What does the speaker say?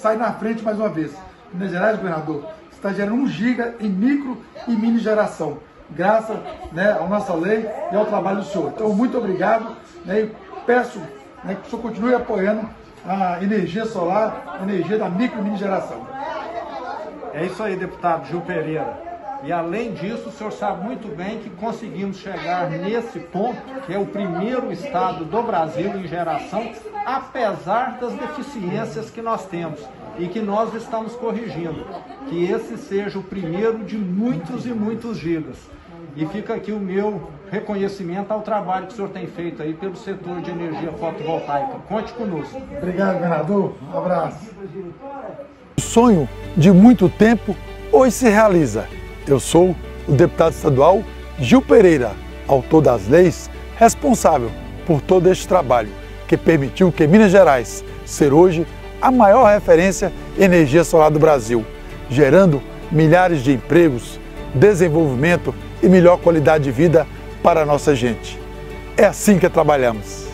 sai na frente mais uma vez. Minas Gerais, governador, está gerando 1 giga em micro e mini geração, graças à nossa lei e ao trabalho do senhor. Então, muito obrigado, e peço que o senhor continue apoiando a energia solar, a energia da micro e mini geração. É isso aí, deputado Gil Pereira. E além disso, o senhor sabe muito bem que conseguimos chegar nesse ponto, que é o primeiro estado do Brasil em geração, apesar das deficiências que nós temos e que nós estamos corrigindo. Que esse seja o primeiro de muitos e muitos gigas. E fica aqui o meu reconhecimento ao trabalho que o senhor tem feito aí pelo setor de energia fotovoltaica. Conte conosco. Obrigado, governador. Um abraço. O sonho de muito tempo hoje se realiza. Eu sou o deputado estadual Gil Pereira, autor das leis, responsável por todo este trabalho que permitiu que Minas Gerais ser hoje a maior referência em energia solar do Brasil, gerando milhares de empregos, desenvolvimento e melhor qualidade de vida para a nossa gente. É assim que trabalhamos.